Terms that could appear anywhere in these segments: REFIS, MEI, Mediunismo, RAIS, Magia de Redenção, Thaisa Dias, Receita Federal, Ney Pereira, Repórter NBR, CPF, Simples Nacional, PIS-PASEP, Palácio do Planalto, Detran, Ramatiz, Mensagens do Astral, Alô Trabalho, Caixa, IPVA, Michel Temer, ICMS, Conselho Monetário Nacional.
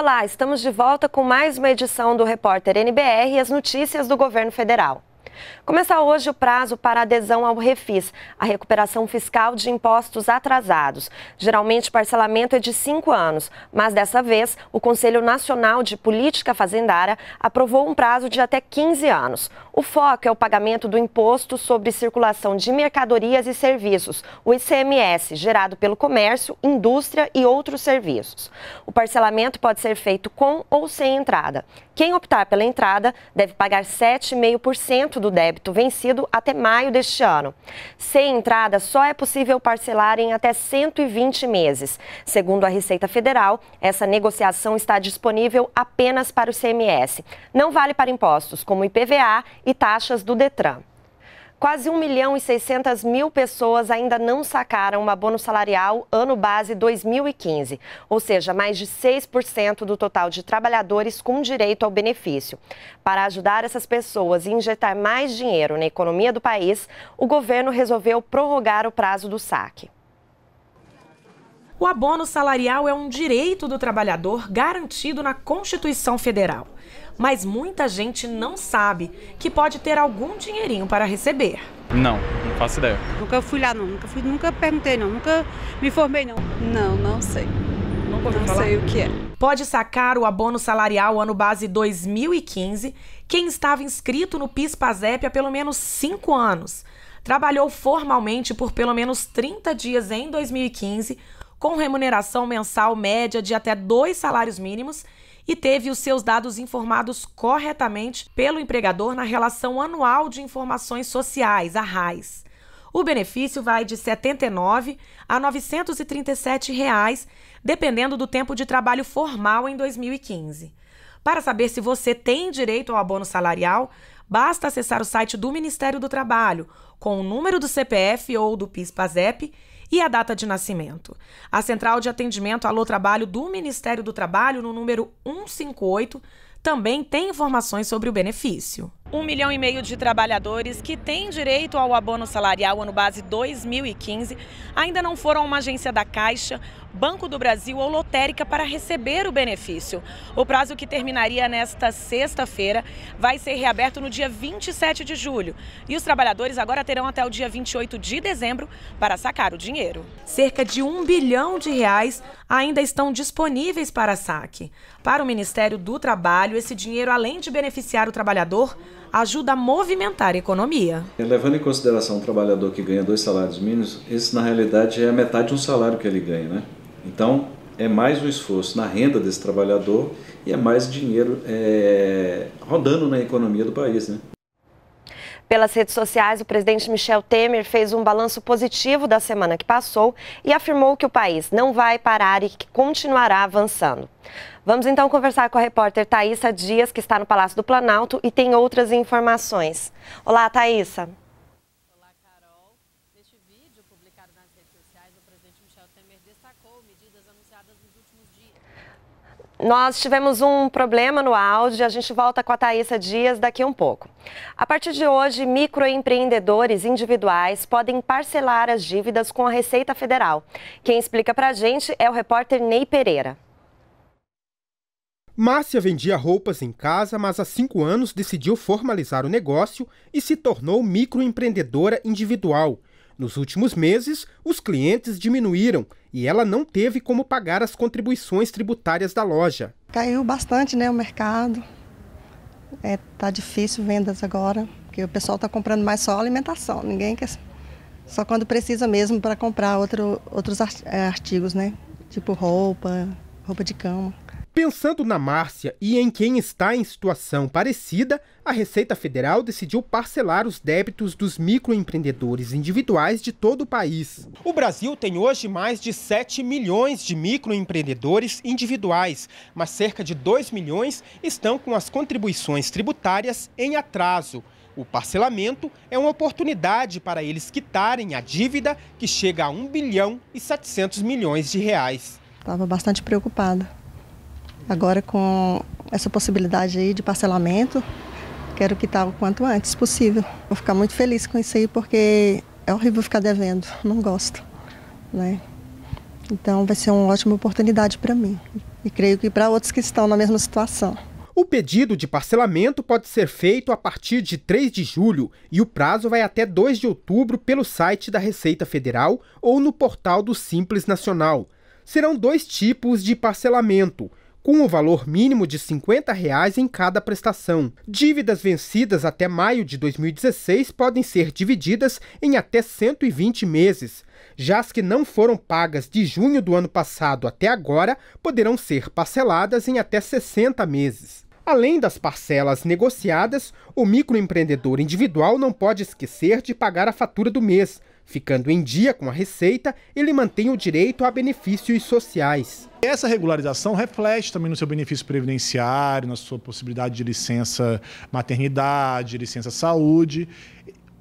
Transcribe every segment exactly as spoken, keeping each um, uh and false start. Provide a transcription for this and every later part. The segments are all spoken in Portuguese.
Olá, estamos de volta com mais uma edição do Repórter N B R e as notícias do governo federal. Começa hoje o prazo para adesão ao REFIS, a recuperação fiscal de impostos atrasados. Geralmente o parcelamento é de cinco anos, mas dessa vez o Conselho Nacional de Política Fazendária aprovou um prazo de até quinze anos. O foco é o pagamento do Imposto sobre Circulação de Mercadorias e Serviços, o I C M S, gerado pelo comércio, indústria e outros serviços. O parcelamento pode ser feito com ou sem entrada. Quem optar pela entrada deve pagar sete vírgula cinco por cento do débito vencido até maio deste ano. Sem entrada, só é possível parcelar em até cento e vinte meses. Segundo a Receita Federal, essa negociação está disponível apenas para o I C M S. Não vale para impostos como I P V A e taxas do Detran. Quase um milhão e seiscentas mil pessoas ainda não sacaram o abono salarial ano base dois mil e quinze, ou seja, mais de seis por cento do total de trabalhadores com direito ao benefício. Para ajudar essas pessoas e injetar mais dinheiro na economia do país, o governo resolveu prorrogar o prazo do saque. O abono salarial é um direito do trabalhador garantido na Constituição Federal. Mas muita gente não sabe que pode ter algum dinheirinho para receber. Não, não faço ideia. Nunca fui lá, não. Nunca fui, nunca perguntei, não. Nunca me formei, não. Não, não sei. Não, não sei o que é. Pode sacar o abono salarial ano base dois mil e quinze quem estava inscrito no PIS-PASEP há pelo menos cinco anos. Trabalhou formalmente por pelo menos trinta dias em dois mil e quinze, com remuneração mensal média de até dois salários mínimos e teve os seus dados informados corretamente pelo empregador na Relação Anual de Informações Sociais, a RAIS. O benefício vai de setenta e nove reais a novecentos e trinta e sete reais, dependendo do tempo de trabalho formal em dois mil e quinze. Para saber se você tem direito ao abono salarial, basta acessar o site do Ministério do Trabalho, com o número do C P F ou do PIS-PASEP, e a data de nascimento. A Central de Atendimento Alô Trabalho do Ministério do Trabalho, no número um cinco oito, também tem informações sobre o benefício. Um milhão e meio de trabalhadores que têm direito ao abono salarial ano base dois mil e quinze ainda não foram a uma agência da Caixa, Banco do Brasil ou lotérica para receber o benefício. O prazo, que terminaria nesta sexta-feira, vai ser reaberto no dia vinte e sete de julho. E os trabalhadores agora terão até o dia vinte e oito de dezembro para sacar o dinheiro. Cerca de um bilhão de reais ainda estão disponíveis para saque. Para o Ministério do Trabalho, esse dinheiro, além de beneficiar o trabalhador, ajuda a movimentar a economia. Levando em consideração o trabalhador que ganha dois salários mínimos, esse na realidade é a metade de um salário que ele ganha, né? Então é mais um esforço na renda desse trabalhador e é mais dinheiro é, rodando na economia do país, né? Pelas redes sociais, o presidente Michel Temer fez um balanço positivo da semana que passou e afirmou que o país não vai parar e que continuará avançando. Vamos então conversar com a repórter Thaisa Dias, que está no Palácio do Planalto e tem outras informações. Olá, Thaisa. Olá, Carol. Neste vídeo publicado nas redes sociais, o presidente Michel Temer destacou medidas anunciadas nos últimos dias. Nós tivemos um problema no áudio, a gente volta com a Thaisa Dias daqui a um pouco. A partir de hoje, microempreendedores individuais podem parcelar as dívidas com a Receita Federal. Quem explica pra gente é o repórter Ney Pereira. Márcia vendia roupas em casa, mas há cinco anos decidiu formalizar o negócio e se tornou microempreendedora individual. Nos últimos meses, os clientes diminuíram e ela não teve como pagar as contribuições tributárias da loja. Caiu bastante, né, o mercado. É, tá difícil vendas agora, porque o pessoal tá comprando mais só alimentação. Ninguém quer, só quando precisa mesmo para comprar outro, outros artigos, né, tipo roupa, roupa de cama. Pensando na Márcia e em quem está em situação parecida, a Receita Federal decidiu parcelar os débitos dos microempreendedores individuais de todo o país. O Brasil tem hoje mais de sete milhões de microempreendedores individuais, mas cerca de dois milhões estão com as contribuições tributárias em atraso. O parcelamento é uma oportunidade para eles quitarem a dívida, que chega a um bilhão e setecentos milhões de reais. Estava bastante preocupada. Agora, com essa possibilidade aí de parcelamento, quero quitar o quanto antes possível. Vou ficar muito feliz com isso aí, porque é horrível ficar devendo, não gosto, né? Então vai ser uma ótima oportunidade para mim. e creio que para outros que estão na mesma situação. O pedido de parcelamento pode ser feito a partir de três de julho e o prazo vai até dois de outubro pelo site da Receita Federal ou no portal do Simples Nacional. Serão dois tipos de parcelamento, com o valor mínimo de cinquenta reais em cada prestação. Dívidas vencidas até maio de dois mil e dezesseis podem ser divididas em até cento e vinte meses. Já as que não foram pagas de junho do ano passado até agora poderão ser parceladas em até sessenta meses. Além das parcelas negociadas, o microempreendedor individual não pode esquecer de pagar a fatura do mês. Ficando em dia com a Receita, ele mantém o direito a benefícios sociais. Essa regularização reflete também no seu benefício previdenciário, na sua possibilidade de licença maternidade, licença saúde.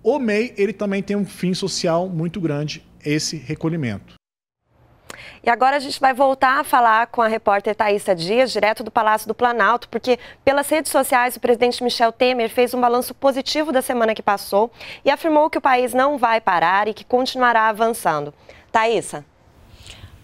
O M E I, ele também tem um fim social muito grande, esse recolhimento. E agora a gente vai voltar a falar com a repórter Thaisa Dias, direto do Palácio do Planalto, porque pelas redes sociais o presidente Michel Temer fez um balanço positivo da semana que passou e afirmou que o país não vai parar e que continuará avançando. Thaisa.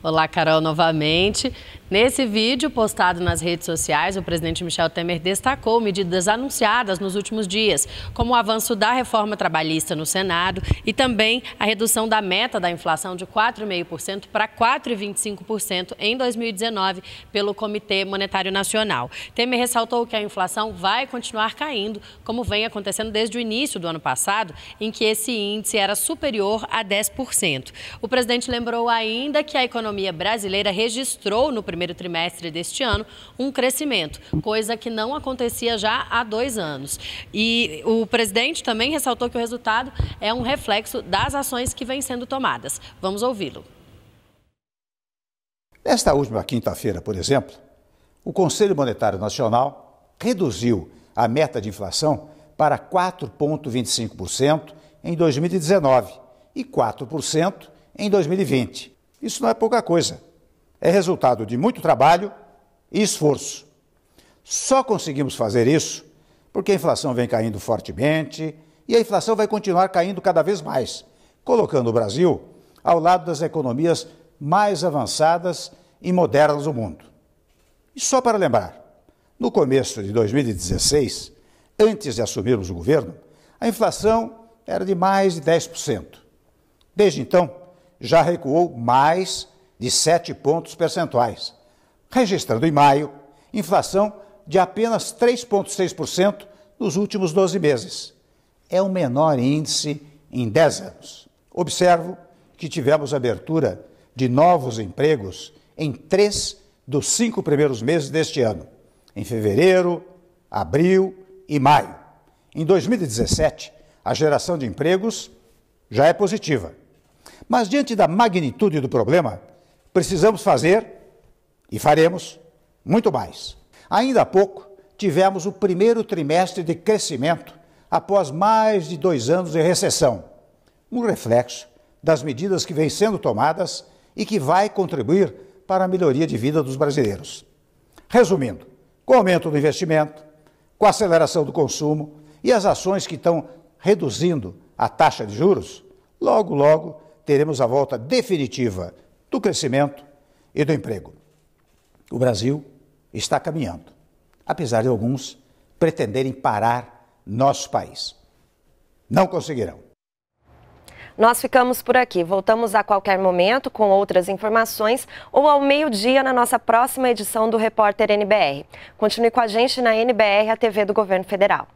Olá, Carol, novamente. Nesse vídeo postado nas redes sociais, o presidente Michel Temer destacou medidas anunciadas nos últimos dias, como o avanço da reforma trabalhista no Senado e também a redução da meta da inflação de quatro vírgula cinco por cento para quatro vírgula vinte e cinco por cento em dois mil e dezenove pelo Comitê Monetário Nacional. Temer ressaltou que a inflação vai continuar caindo, como vem acontecendo desde o início do ano passado, em que esse índice era superior a dez por cento. O presidente lembrou ainda que a economia A economia brasileira registrou no primeiro trimestre deste ano um crescimento, coisa que não acontecia já há dois anos. E o presidente também ressaltou que o resultado é um reflexo das ações que vêm sendo tomadas. Vamos ouvi-lo. Nesta última quinta-feira, por exemplo, o Conselho Monetário Nacional reduziu a meta de inflação para quatro vírgula vinte e cinco por cento em dois mil e dezenove e quatro por cento em dois mil e vinte. Isso não é pouca coisa. É resultado de muito trabalho e esforço. Só conseguimos fazer isso porque a inflação vem caindo fortemente e a inflação vai continuar caindo cada vez mais, colocando o Brasil ao lado das economias mais avançadas e modernas do mundo. E só para lembrar, no começo de dois mil e dezesseis, antes de assumirmos o governo, a inflação era de mais de dez por cento. Desde então, já recuou mais de sete pontos percentuais, registrando em maio inflação de apenas três vírgula seis por cento nos últimos doze meses. É o menor índice em dez anos. Observo que tivemos abertura de novos empregos em três dos cinco primeiros meses deste ano, em fevereiro, abril e maio. Em dois mil e dezessete, a geração de empregos já é positiva. Mas, diante da magnitude do problema, precisamos fazer, e faremos, muito mais. Ainda há pouco, tivemos o primeiro trimestre de crescimento após mais de dois anos de recessão, um reflexo das medidas que vêm sendo tomadas e que vai contribuir para a melhoria de vida dos brasileiros. Resumindo, com o aumento do investimento, com a aceleração do consumo e as ações que estão reduzindo a taxa de juros, logo, logo, teremos a volta definitiva do crescimento e do emprego. O Brasil está caminhando, apesar de alguns pretenderem parar nosso país. Não conseguirão. Nós ficamos por aqui. Voltamos a qualquer momento com outras informações ou ao meio-dia na nossa próxima edição do Repórter N B R. Continue com a gente na N B R, a T V do Governo Federal.